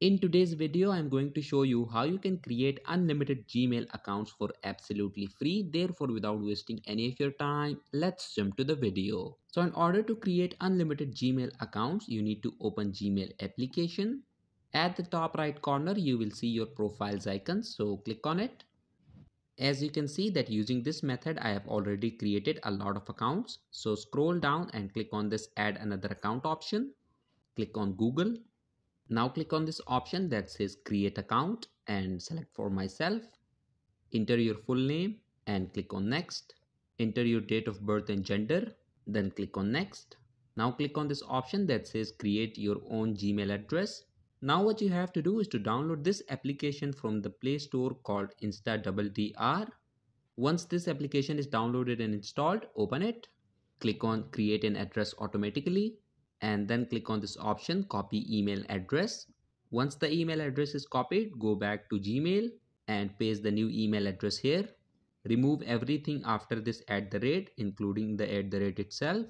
In today's video, I'm going to show you how you can create unlimited Gmail accounts for absolutely free, therefore without wasting any of your time. Let's jump to the video. So in order to create unlimited Gmail accounts, you need to open Gmail application. At the top right corner, you will see your profiles icon, so click on it. As you can see that using this method, I have already created a lot of accounts. So scroll down and click on this add another account option. Click on Google. Now click on this option that says create account and select for myself. Enter your full name and click on next. Enter your date of birth and gender, then click on next. Now click on this option that says create your own Gmail address. Now what you have to do is to download this application from the Play Store called Insta Double DR. Once this application is downloaded and installed, open it. Click on create an address automatically. And then click on this option, copy email address. Once the email address is copied, go back to Gmail and paste the new email address here. Remove everything after this @ including the @ itself,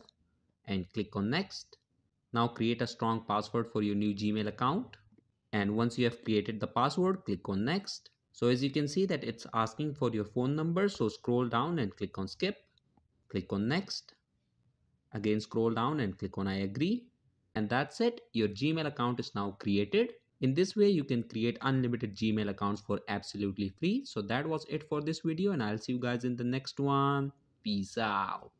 and click on next. Now create a strong password for your new Gmail account. And once you have created the password, click on next. So as you can see that it's asking for your phone number. So scroll down and click on skip. Click on next. Again, scroll down and click on I agree. And that's it. Your Gmail account is now created. In this way, you can create unlimited Gmail accounts for absolutely free. So that was it for this video, and I'll see you guys in the next one. Peace out.